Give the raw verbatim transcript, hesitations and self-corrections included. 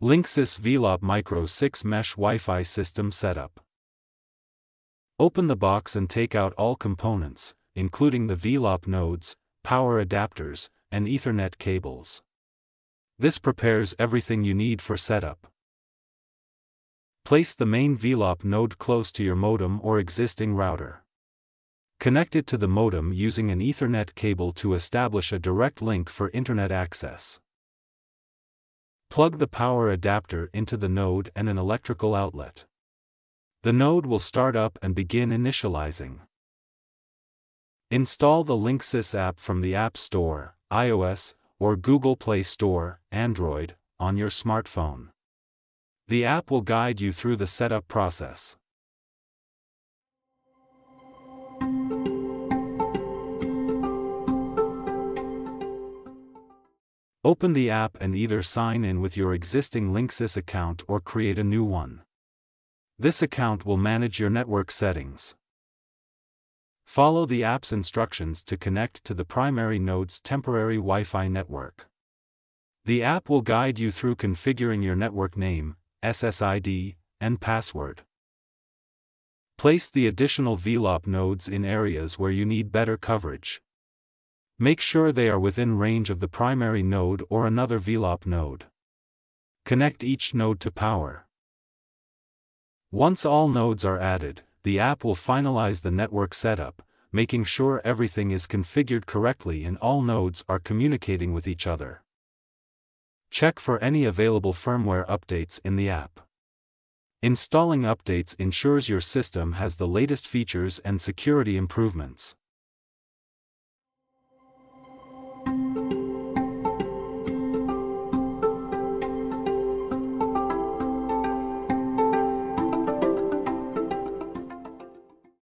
Linksys Velop Micro six Mesh Wi-Fi System Setup. Open the box and take out all components, including the Velop nodes, power adapters, and Ethernet cables. This prepares everything you need for setup. Place the main Velop node close to your modem or existing router. Connect it to the modem using an Ethernet cable to establish a direct link for internet access. Plug the power adapter into the node and an electrical outlet. The node will start up and begin initializing. Install the Linksys app from the App Store, iOS, or Google Play Store, Android, on your smartphone. The app will guide you through the setup process. Open the app and either sign in with your existing Linksys account or create a new one. This account will manage your network settings. Follow the app's instructions to connect to the primary node's temporary Wi-Fi network. The app will guide you through configuring your network name, S S I D, and password. Place the additional Velop nodes in areas where you need better coverage. Make sure they are within range of the primary node or another Velop node. Connect each node to power. Once all nodes are added, the app will finalize the network setup, making sure everything is configured correctly and all nodes are communicating with each other. Check for any available firmware updates in the app. Installing updates ensures your system has the latest features and security improvements.